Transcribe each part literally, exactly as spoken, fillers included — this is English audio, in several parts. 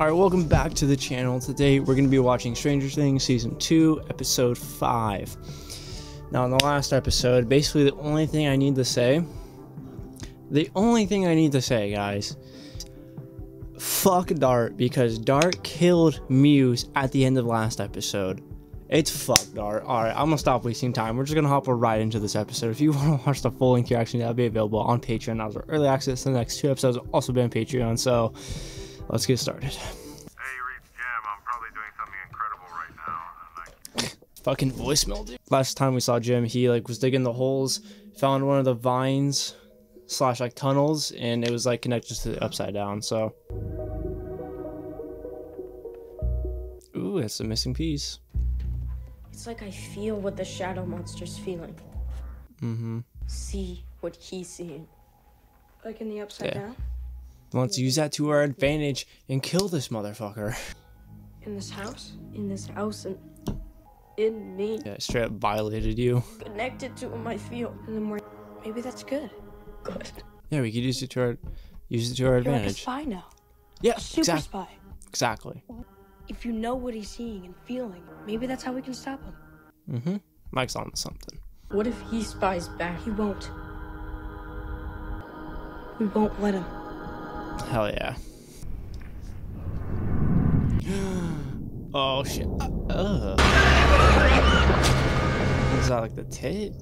Alright, welcome back to the channel. Today we're going to be watching Stranger Things Season two, Episode five. Now in the last episode, basically the only thing I need to say, the only thing I need to say, guys, fuck Dart, because Dart killed Muse at the end of last episode. It's fuck Dart. Alright, I'm going to stop wasting time. We're just going to hop right into this episode. If you want to watch the full length reaction, that'll be available on Patreon. As for early access, the next two episodes will also be on Patreon, so... let's get started. Hey, Reed's Jam. I'm probably doing something incredible right now. Like... fucking voicemail, dude. Last time we saw Jim, he like was digging the holes, found one of the vines slash like tunnels, and it was like connected to the Upside Down. So, ooh, that's a missing piece. It's like I feel what the shadow monster's feeling. Mm-hmm. See what he's seeing. Like in the Upside yeah. Down. Let's use that to our advantage and kill this motherfucker. In this house? In this house and in me. Yeah, straight up violated you. Connected to him, I feel. And then we're... maybe that's good. Good. Yeah, we could use it to our, use it to our You're advantage. Like a spy now. Yeah, a super exact spy. Exactly. If you know what he's seeing and feeling, maybe that's how we can stop him. Mm-hmm. Mike's on to something. What if he spies back? He won't. We won't let him. Hell yeah. Oh shit. Uh, uh. Is that like the tit?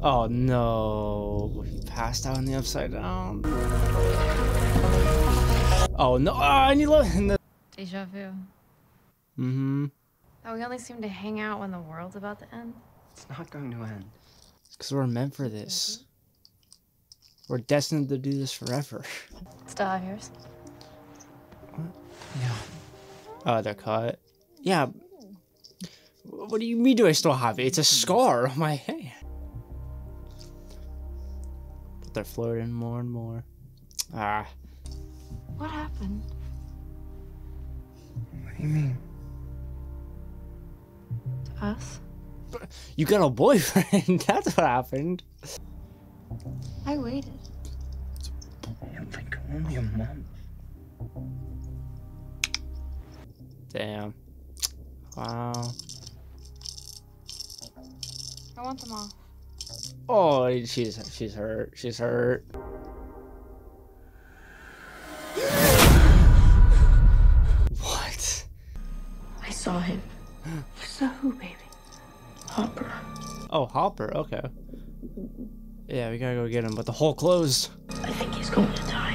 Oh no. He passed out in the Upside Down. Oh no. Oh, I need love. Deja vu. Mm-hmm. Oh, we only seem to hang out when the world's about to end. It's not going to end. It's because we're meant for this. Mm-hmm. We're destined to do this forever. Still have yours? What? Yeah. Oh, they're cut. Yeah. What do you mean do I still have it? It's a scar on my hand. But they're flirting more and more. Ah. What happened? What do you mean? To us? You got a boyfriend. That's what happened. I waited. It's like only a month. Damn. Wow. I want them all. Oh, she's she's hurt. She's hurt. What? I saw him. You saw who, baby? Hopper. Oh, Hopper. Okay. Yeah, we gotta go get him, but the hole closed. I think he's going to die.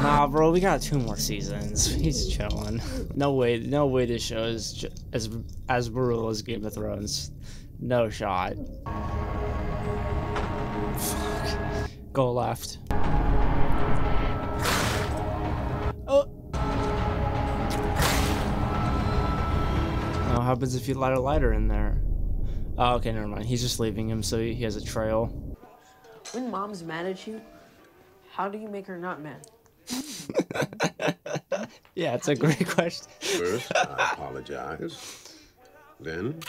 Nah, bro, we got two more seasons. He's chilling. No way, no way this show is as as brutal as Game of Thrones. No shot. Fuck. Go left. Oh. Now, what happens if you light a lighter in there? Oh, okay, never mind. He's just leaving him, so he has a trail. When mom's mad at you, how do you make her not mad? Yeah, it's a great question. First, I apologize. Then,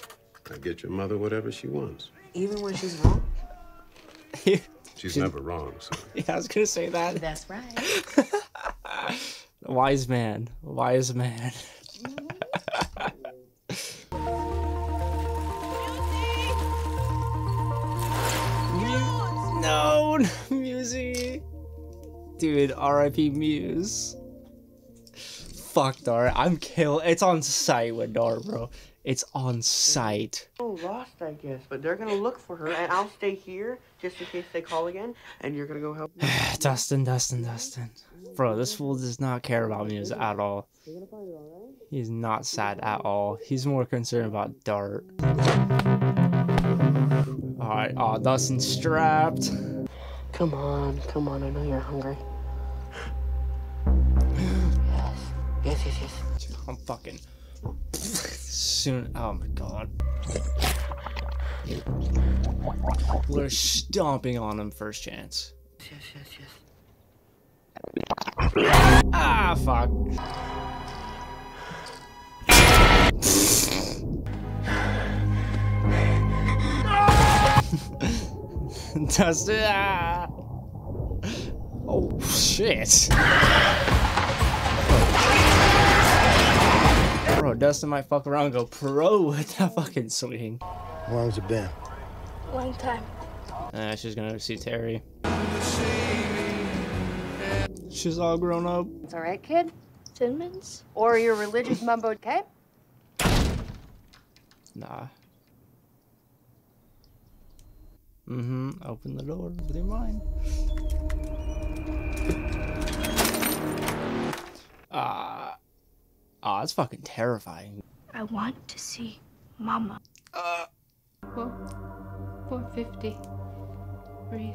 I get your mother whatever she wants. Even when she's wrong? she's, she's never wrong, so. Yeah, I was gonna say that. That's right. Wise man. Wise man. No, Musey. Dude, R I P Muse. Fuck Dart, I'm kill. It's on site with Dart, bro. It's on site. Oh, lost, I guess, but they're gonna look for her, and I'll stay here just in case they call again, and you're gonna go help me. Dustin, Dustin, Dustin. Bro, this fool does not care about Muse at all. He's not sad at all. He's more concerned about Dart. Alright, aw, Dustin's strapped. Come on, come on, I know you're hungry. Yes, yes, yes, yes. I'm fucking... soon, oh my god. We're stomping on him first chance. Yes, yes, yes. Ah, fuck. Dustin, ah! Oh, shit. Bro, Dustin might fuck around and go pro with that fucking swing. How long's it been? Long time. Nah, uh, she's gonna go see Terry. She's all grown up. It's alright, kid. Timmons? Or your religious mumbo okay? Nah. Mm-hmm. Open the door with your mind. Ah. Uh, ah, oh, that's fucking terrifying. I want to see Mama. Uh. four fifty. Breathe.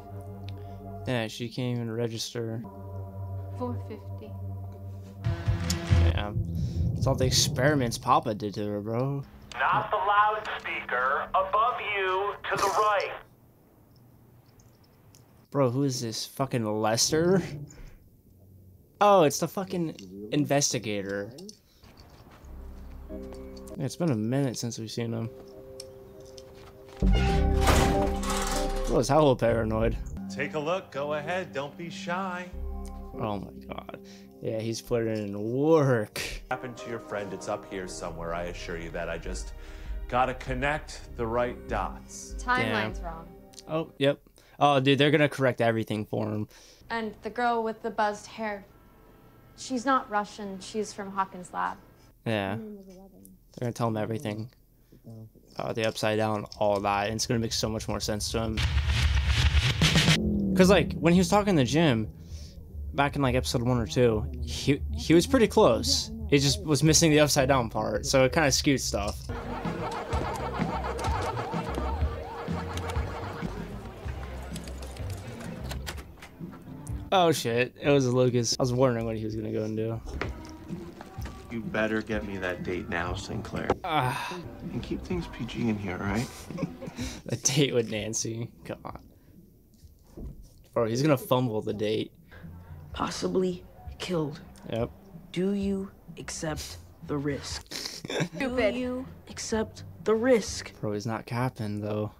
Yeah, she can't even register. four fifty. Yeah. It's all the experiments Papa did to her, bro. Not the loudspeaker. Above you, to the right. Bro, who is this? Fucking Lester? Oh, it's the fucking investigator. Yeah, it's been a minute since we've seen him. Bro, is Howell paranoid? Take a look. Go ahead. Don't be shy. Oh my god. Yeah, he's putting in work. Happened to your friend. It's up here somewhere. I assure you that. I just gotta connect the right dots. Timeline's wrong. Oh, yep. Oh, dude, they're gonna correct everything for him. And the girl with the buzzed hair, she's not Russian. She's from Hawkins Lab. Yeah. They're gonna tell him everything. Uh, the Upside Down, all that. And it's gonna make so much more sense to him. Because, like, when he was talking in the gym, back in like episode one or two, he he was pretty close. He just was missing the upside down part, so it kind of skewed stuff. Oh shit! It was Lucas. I was wondering what he was gonna go and do. You better get me that date now, Sinclair. Uh, and keep things P G in here, right? A date with Nancy. Come on, bro. He's gonna fumble the date. Possibly killed. Yep. Do you accept the risk? Stupid. Do you accept the risk? Bro, he's not capping though.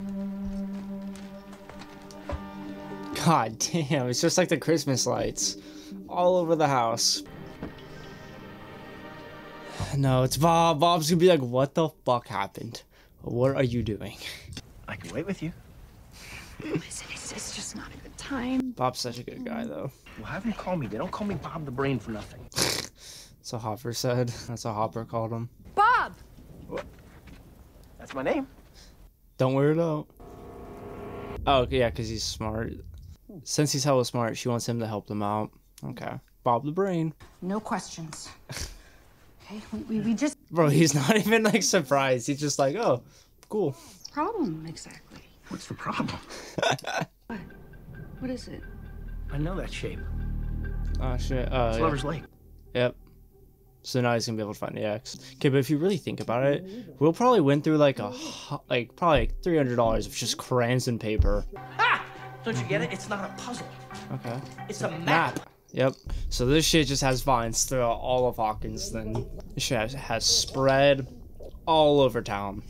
God damn, it's just like the Christmas lights. All over the house. No, it's Bob. Bob's gonna be like, what the fuck happened? What are you doing? I can wait with you. Listen, it's, it's just not a good time. Bob's such a good guy, though. Well, have them call me. They don't call me Bob the Brain for nothing. That's what Hopper said. That's what Hopper called him. Bob! What? That's my name. Don't wear it out. Oh, yeah, because he's smart. Since he's hella smart, she wants him to help them out. Okay. Bob the Brain. No questions. Okay, we, we, we just... Bro, he's not even, like, surprised. He's just like, oh, cool. Problem, exactly. What's the problem? What? What is it? I know that shape. Oh, shit. Uh, it's yeah. Lover's Lake. Yep. So now he's going to be able to find the axe. Okay, but if you really think about it, we'll probably win through like a, like probably like three hundred dollars of just crayons and paper. Ah! Don't you get it? It's not a puzzle. Okay. It's, it's a, a map. map. Yep. So this shit just has vines throughout all of Hawkins then. This shit has, has spread all over town.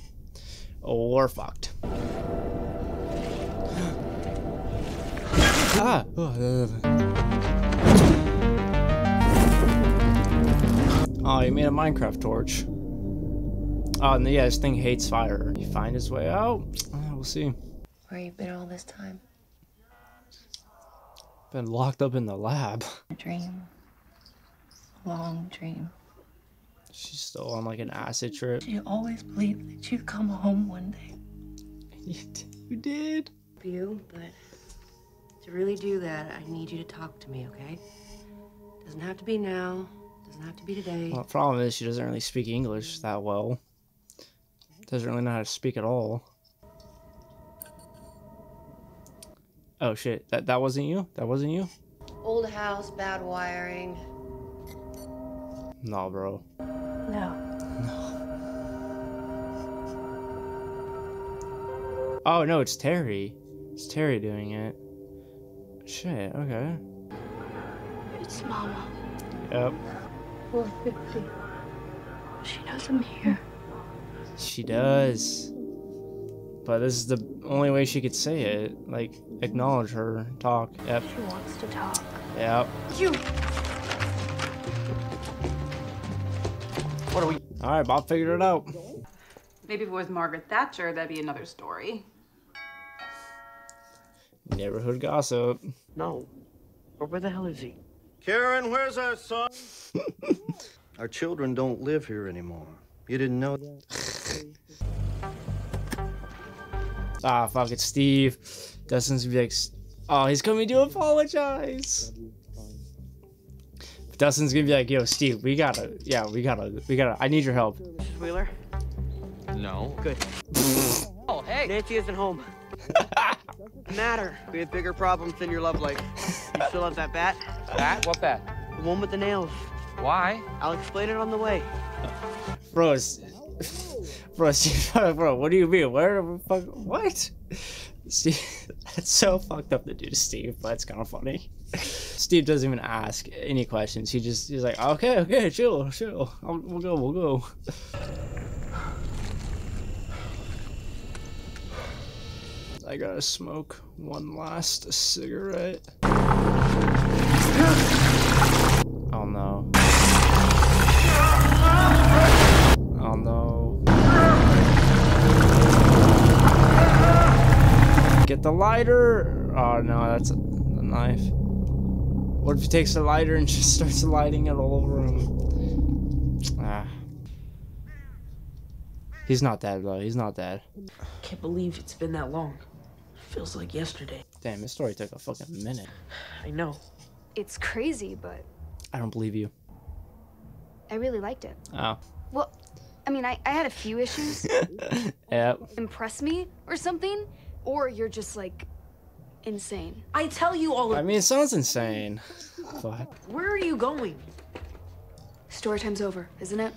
Oh, we're fucked. Ah! Oh, he made a Minecraft torch. Oh, and yeah, this thing hates fire. He find his way out. Oh, we'll see. Where you been all this time? Been locked up in the lab. A dream. A long dream. She's still on like an acid trip. She always believed that you'd come home one day. You did. You, but... To really do that, I need you to talk to me, okay? Doesn't have to be now. Doesn't have to be today. Well, the problem is she doesn't really speak English that well. Doesn't really know how to speak at all. Oh shit! That that wasn't you. That wasn't you. Old house, bad wiring. Nah, bro. No. No. Oh no! It's Terry. It's Terry doing it. Shit, okay. It's Mama. Yep. four fifty. She knows I'm here. She does. But this is the only way she could say it. Like, acknowledge her, talk. Yep. She wants to talk. Yep. You. What are we? All right, Bob figured it out. Maybe if it was Margaret Thatcher, that'd be another story. Neighborhood gossip. No. Or where the hell is he? Karen, where's our son? Our children don't live here anymore. You didn't know that? Ah, fuck it, Steve. Dustin's be like, oh, he's coming to apologize. But Dustin's gonna be like, yo, Steve, we gotta, yeah, we gotta, we gotta, I need your help. Wheeler? No. Good. Oh, hey. Nancy isn't home. Matter. We have bigger problems than your love life. You still have that bat? Bat? What bat? The one with the nails. Why? I'll explain it on the way. Bro, bro, bro, bro, what do you mean? Where the fuck? What? Steve, that's so fucked up to do to Steve, but it's kind of funny. Steve doesn't even ask any questions. He just, he's like, okay, okay, chill, chill. I'll, we'll go, we'll go. I gotta smoke one last cigarette. Oh no. Oh no. Get the lighter! Oh no, that's a, a knife. What if he takes the lighter and just starts lighting it all over him? Ah. He's not dead though, he's not dead. Can't believe it's been that long. Feels like yesterday. Damn, this story took a fucking minute. I know. It's crazy, but... I don't believe you. I really liked it. Oh. Well, I mean, I, I had a few issues. Yeah. Impress me or something, or you're just, like, insane. I tell you all of I mean, it sounds insane. Fuck. Where are you going? Story time's over, isn't it?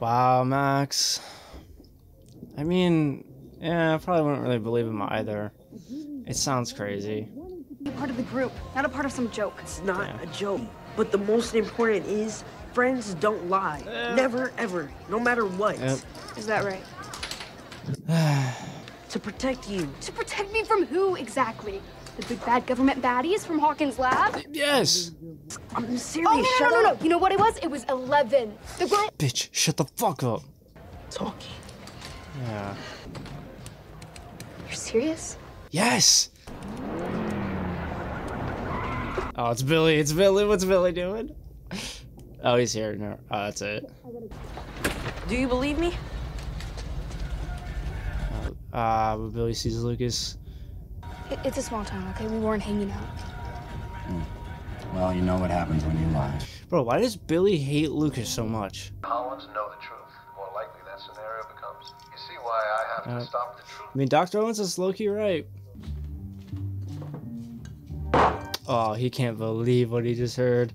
Wow, Max. I mean... Yeah, I probably wouldn't really believe him either. It sounds crazy. You're part of the group, not a part of some joke. It's not yeah. a joke, but the most important is friends don't lie. Yeah. Never, ever, no matter what. Yep. Is that right? To protect you. To protect me from who exactly? The big bad government baddies from Hawkins Lab? Yes. I'm serious. Oh, no, no, shut no, no, up. no. You know what it was? It was eleven. The girl. Bitch, shut the fuck up. Talking. Yeah. You're serious? Yes! Oh, it's Billy, it's Billy, what's Billy doing? Oh, he's here, no, oh, that's it. Do you believe me? Uh, uh but Billy sees Lucas. It, it's a small town, okay? We weren't hanging out. Mm. Well, you know what happens when you lie. Bro, why does Billy hate Lucas so much? I want to know the truth. More likely that scenario becomes, you see why I have uh, to stop the truth. I mean, Doctor Owens is low-key right. Oh, he can't believe what he just heard.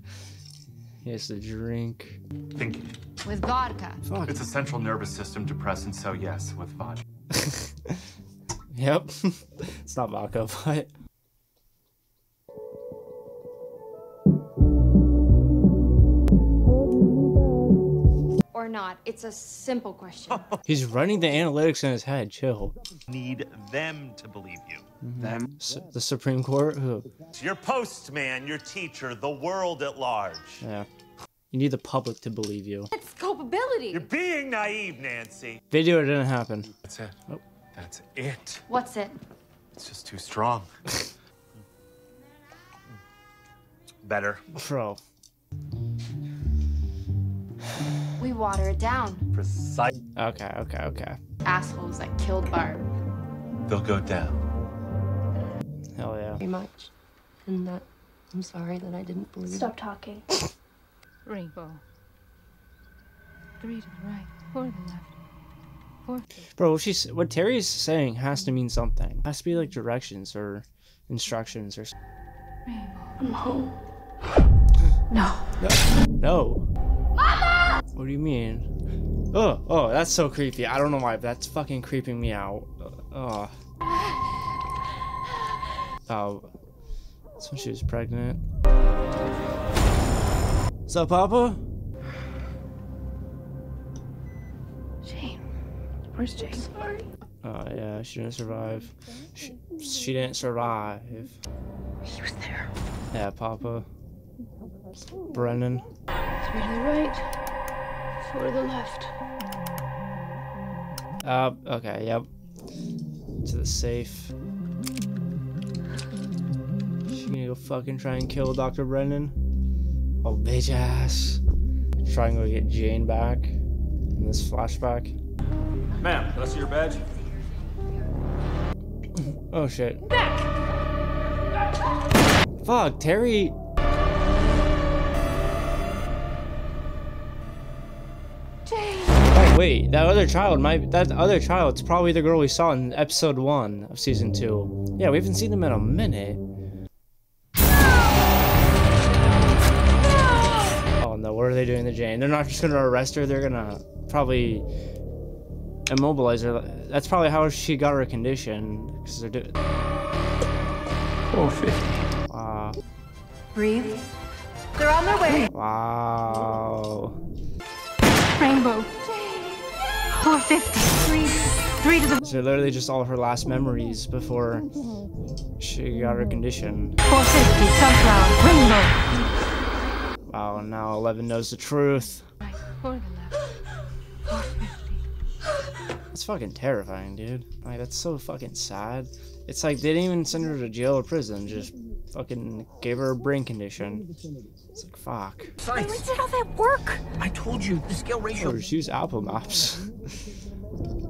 He has to drink. Thinking. With vodka. Fuck. It's a central nervous system depressant, so yes, with vodka. Yep. It's not vodka, but... Or not. It's a simple question. He's running the analytics in his head. Chill. Need them to believe you. Mm-hmm. Them? S the Supreme Court? Who? Your postman, your teacher, the world at large. Yeah. You need the public to believe you. It's culpability. You're being naive, Nancy. Video didn't happen. That's it. Oh. That's it. What's it? It's just too strong. Better. Bro. We water it down. Precise. Okay, okay, okay. Assholes that killed Barb. They'll go down. Hell yeah. Very much. And that, I'm sorry that I didn't believe it. Stop talking. Rainbow. Three to the right, four to the left. Four to the left. Bro, what, she's, what Terry is saying has to mean something. It has to be like directions or instructions or something. Rainbow. I'm home. No. No. No. Mama! What do you mean? Oh, oh, that's so creepy. I don't know why, but that's fucking creeping me out. Oh. Oh. That's when she was pregnant. What's up, Papa? Jane. Where's Jane? Sorry. Oh, yeah, she didn't survive. She, she didn't survive. He was there. Yeah, Papa. Brennan. Three to the right, four to the left. Uh, okay, yep. To the safe. She gonna go fucking try and kill Doctor Brennan? Oh, bitch ass. Try and go get Jane back in this flashback. Ma'am, can I see your badge? Oh shit. Back! Fuck, Terry. Oh, wait, that other child might that other child's probably the girl we saw in episode one of season two. Yeah, we haven't seen them in a minute. No! No! Oh no, what are they doing to Jane? They're not just gonna arrest her, they're gonna probably immobilize her. That's probably how she got her condition, because they're doing oh, wow. Breathe. They're on their way. Wow. Rainbow. four fifty-three. Three to the. So literally just all her last memories before she got her condition. four fifty. Sunflower. Rainbow. Wow. Now Eleven knows the truth. That's fucking terrifying, dude. Like that's so fucking sad. It's like they didn't even send her to jail or prison, just fucking gave her a brain condition. It's like, fuck. Wait, we did all that work! I told you, the scale ratio- oh, just use Apple Maps.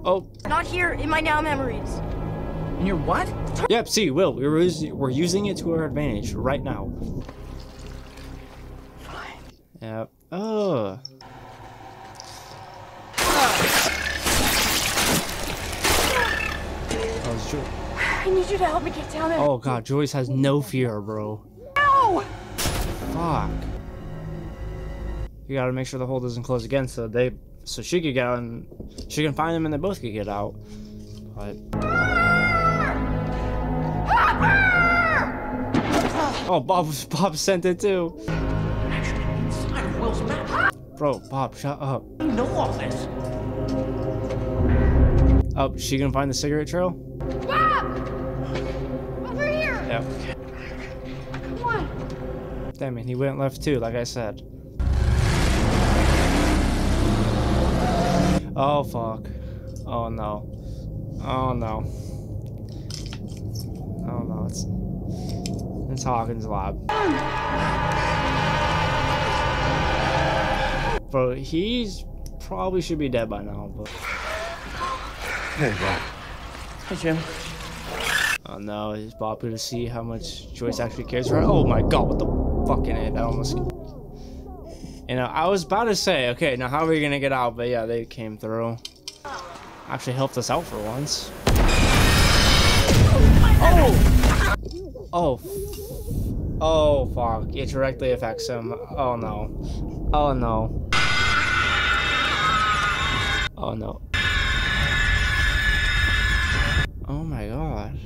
Oh. Not here, in my now memories. In your what? Yep, see, Will, we were, we're using it to our advantage right now. Fine. Yep. Oh. That was true. I need you to help me get down there. Oh god, Joyce has no fear, bro. Ow! Fuck. You gotta make sure the hole doesn't close again so they so she could get out and she can find them and they both could get out. But help her! Oh, Bob Bob sent it too. Actually, inside of Will's map. Bro, Bob, shut up. You know all this. Oh, she gonna find the cigarette trail? Yep. Come on. Damn it, he went left too, like I said. Oh fuck. Oh no. Oh no. Oh no, it's it's Hawkins Lab. Bro, he's probably should be dead by now, but hey, Bob. Hey, Jim. Oh no, it's Boppy to see how much Joyce actually cares for her. Oh my god, what the fucking it? I almost. You know, I was about to say, okay, now how are we gonna get out? But yeah, they came through. Actually helped us out for once. Oh! Oh. Oh, fuck. It directly affects him. Oh no. Oh no. Oh no. Oh my god.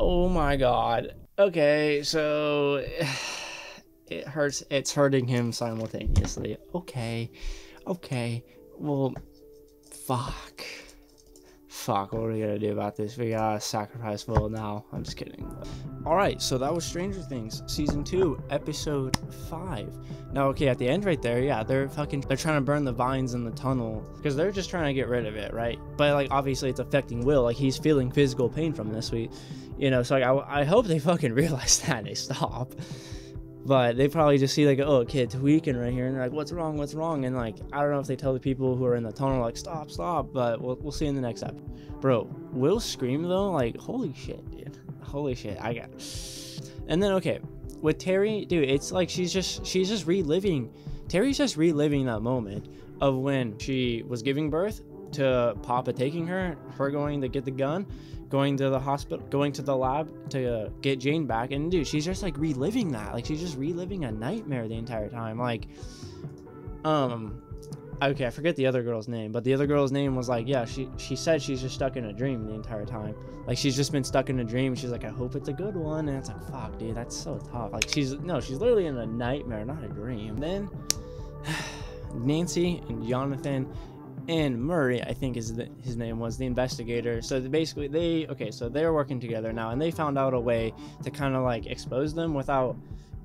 Oh my god. Okay, so it hurts. It's hurting him simultaneously. Okay. Okay. Well, fuck. Fuck, what are we gonna do about this? We gotta sacrifice Will now. I'm just kidding. Alright, so that was Stranger Things, Season two, Episode five. Now, okay, at the end right there, yeah, they're fucking- they're trying to burn the vines in the tunnel. Because they're just trying to get rid of it, right? But, like, obviously it's affecting Will. Like, he's feeling physical pain from this. We, you know, so like, I, I hope they fucking realize that and they stop. But they probably just see like, oh, a kid's weaking right here, and they're like, what's wrong, what's wrong? And like, I don't know if they tell the people who are in the tunnel, like, stop, stop, but we'll, we'll see in the next episode. Bro, Will scream though, like, holy shit, dude. Holy shit, I got it. And then, okay, with Terry, dude, it's like she's just, she's just reliving, Terry's just reliving that moment of when she was giving birth to Papa taking her, her going to get the gun, going to the hospital, going to the lab to uh, get Jane back. And dude, she's just like reliving that. Like she's just reliving a nightmare the entire time. Like, um, okay, I forget the other girl's name, but the other girl's name was like, yeah, she, she said she's just stuck in a dream the entire time. Like she's just been stuck in a dream. She's like, I hope it's a good one. And it's like, fuck dude, that's so tough. Like she's, no, she's literally in a nightmare, not a dream. Then Nancy and Jonathan and Murray, I think is the, his name was, the investigator. So basically they, okay, so they're working together now, and they found out a way to kind of like expose them without,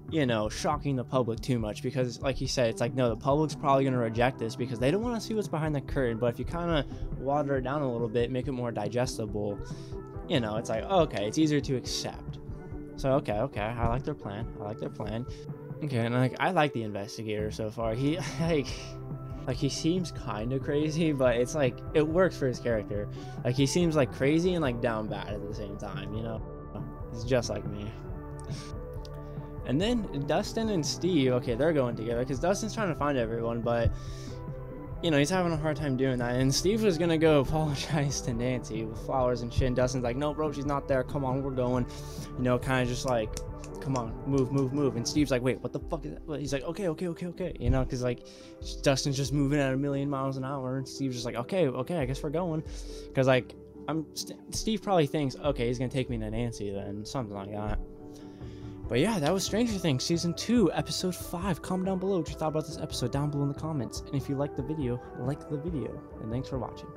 you know, shocking the public too much, because like he said, it's like, no, the public's probably going to reject this because they don't want to see what's behind the curtain. But if you kind of water it down a little bit, make it more digestible, you know, it's like, okay, it's easier to accept. So okay, okay, I like their plan, I like their plan. Okay, and like, I like the investigator so far. He like, like he seems kind of crazy, but it's like, it works for his character. Like he seems like crazy and like down bad at the same time, you know? He's just like me. And then Dustin and Steve, okay, they're going together because Dustin's trying to find everyone, but you know, he's having a hard time doing that. And Steve was gonna go apologize to Nancy with flowers and shit. And Dustin's like, no, bro, she's not there. Come on, we're going. You know, kind of just like, come on, move, move, move. And Steve's like, wait, what the fuck is that? He's like, okay, okay, okay, okay. You know, because like Dustin's just moving at a million miles an hour, and Steve's just like, okay, okay, I guess we're going, because like I'm St- Steve probably thinks, okay, he's gonna take me to Nancy then, something like that. But yeah, that was Stranger Things Season two, Episode five. Comment down below what you thought about this episode down below in the comments. And if you liked the video, like the video. And thanks for watching.